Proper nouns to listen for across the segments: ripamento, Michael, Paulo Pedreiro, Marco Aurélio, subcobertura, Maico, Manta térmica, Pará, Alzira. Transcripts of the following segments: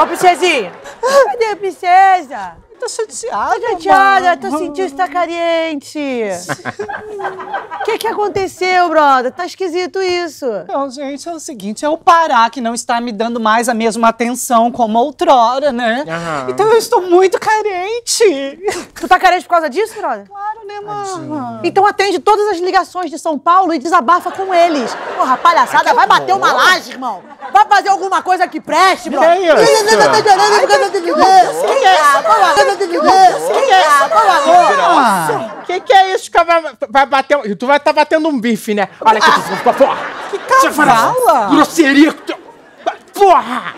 Ô, princesinha! Cadê a princesa? Tô chateada, tô sentindo que tá carente. O que aconteceu, brother? Tá esquisito isso. Não, gente, é o seguinte, é o Pará que não está me dando mais a mesma atenção como outrora, né? Aham. Então eu estou muito carente. Tu tá carente por causa disso, brother? Claro, né, mano? Então atende todas as ligações de São Paulo e desabafa com eles. Porra, palhaçada, ai, vai bater uma laje, irmão. Vai fazer alguma coisa que preste, brother. Que isso? Que é isso que vai bater? Tu vai estar batendo um bife, né? Olha aqui, porra! Que cavalo! Grosseria com teu... Porra!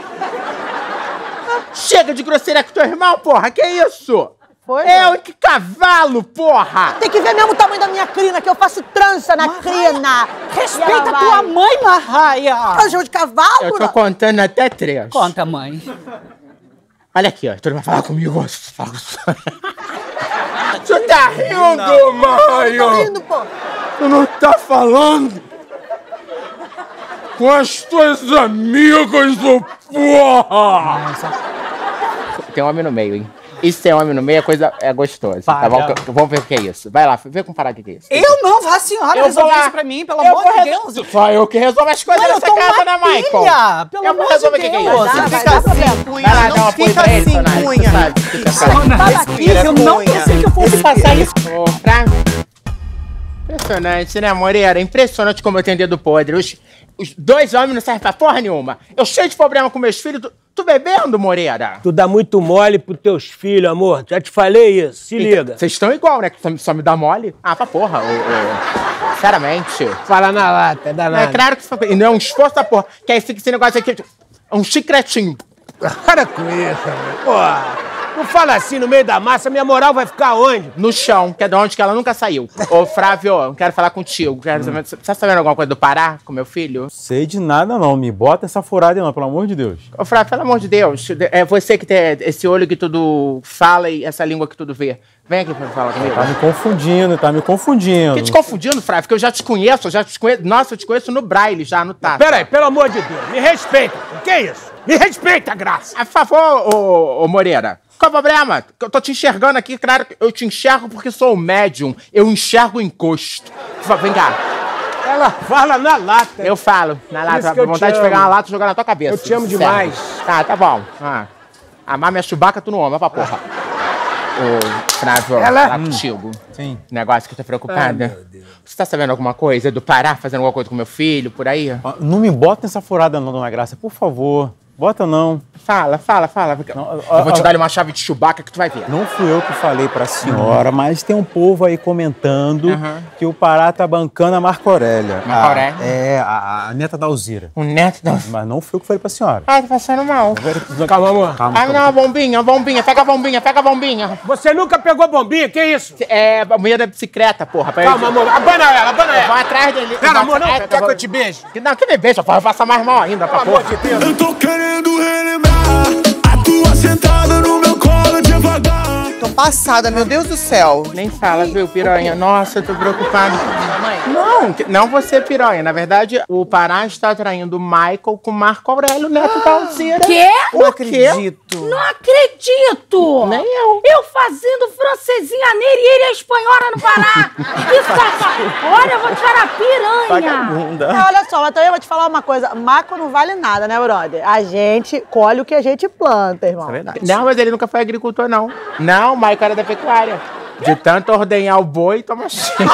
Chega de grosseria com teu irmão, porra! Que isso? Foi, que cavalo, porra! Tem que ver mesmo o tamanho da minha crina, que eu faço trança na crina! Respeita a tua mãe, Marraia! É um jogo de cavalo? Eu tô contando até 3. Conta, mãe. Olha aqui, ó. Todo mundo vai falar comigo. Você tá rindo, Maio? Eu tô rindo, pô. Tu não tá falando com as tuas amigas, ô porra! Nossa. Tem homem no meio, hein? Isso tem homem no meio, a coisa é gostosa. Tá bom? Vamos ver o que é isso. Vai lá, vê com Pará o que é isso. Eu não, vá a senhora resolver isso pra mim, pelo amor de Deus. Só eu que resolvo as coisas nessa casa, né, Michael? Pelo amor de Deus. O que é isso? Não fica assim, cunha. Eu não pensei que eu fosse passar isso. Impressionante, né, Moreira? Impressionante como eu tenho dedo podre. Os dois homens não servem pra porra nenhuma. Eu cheio de problema com meus filhos. Tu bebendo, Moreira? Tu dá muito mole pros teus filhos, amor. Já te falei isso. Se liga. Vocês estão igual, né? Que só me dá mole. Ah, pra porra. Sinceramente. Fala na lata, é danado. É claro que foi. E não é um esforço da porra. Que aí fica esse negócio aqui. É um chicletinho. Para com isso, amor. Porra. Não fala assim no meio da massa, minha moral vai ficar onde? No chão, que é de onde que ela nunca saiu. Ô, Flávio, eu quero falar contigo. Você tá sabendo alguma coisa do Pará com meu filho? Sei de nada, não. Me bota essa furada não, pelo amor de Deus. Ô, Flávio, pelo amor de Deus, é você que tem esse olho que tudo fala e essa língua que tudo vê. Vem aqui pra falar comigo. Tá me confundindo, tá me confundindo. Que te confundindo, Flávio? Porque eu já te conheço, Nossa, eu te conheço no braille já, no tato. Peraí, pelo amor de Deus, me respeita. O que é isso? Me respeita, graça. A favor, ô Moreira. Qual é o problema? Eu tô te enxergando aqui, claro que eu te enxergo porque sou o médium. Eu enxergo o encosto. Vem cá. Ela fala na lata. Eu falo na lata. Dá vontade de pegar uma lata e jogar na tua cabeça. Eu te amo demais. Tá, tá bom. Amar minha Chewbacca, tu não ama, pra porra. Ô, Flávio, falar contigo. Sim. Negócio que eu tô preocupada. Ai, meu Deus. Você tá sabendo alguma coisa do Pará fazendo alguma coisa com meu filho, por aí? Não me bota nessa furada não, dona Graça, por favor. Bota não. Fala. Não, eu vou te dar uma chave de Chewbacca que tu vai ver. Não fui eu que falei pra senhora, mas tem um povo aí comentando que o Pará tá bancando a Marca Aurélia. Marca Aurélia? É, a neta da Alzira. O neto da Alzira. Mas não fui eu que falei pra senhora. Ai, tá passando mal. Calma, amor. Calma. Não, a bombinha. Pega a bombinha. Você nunca pegou bombinha? Que isso? É, a bombinha da bicicleta, porra. Calma, amor. Abana ela. Vai atrás dele. Pera, amor, não. Quer que eu te beije? Não, que me beija, eu faço mais mal ainda, pra porra. Eu tô querendo relembrar a tua sentada no meu colo devagar. Tô passada, meu Deus do céu. Nem fala, viu, piranha? Nossa, eu tô preocupado. Não você, piranha. Na verdade, o Pará está traindo o Michael com o Marco Aurélio Neto da Alzira. Quê? Não acredito. Nem eu. Eu fazendo francesinha nele e ele é espanhola no Pará. Isso tá... Olha, eu vou tirar a piranha. É, olha só, mas também eu vou te falar uma coisa. Marco não vale nada, né, brother? A gente colhe o que a gente planta, irmão. É verdade. Não, mas ele nunca foi agricultor, não. Não, o Michael era da pecuária. De tanto ordenhar o boi, toma cheio.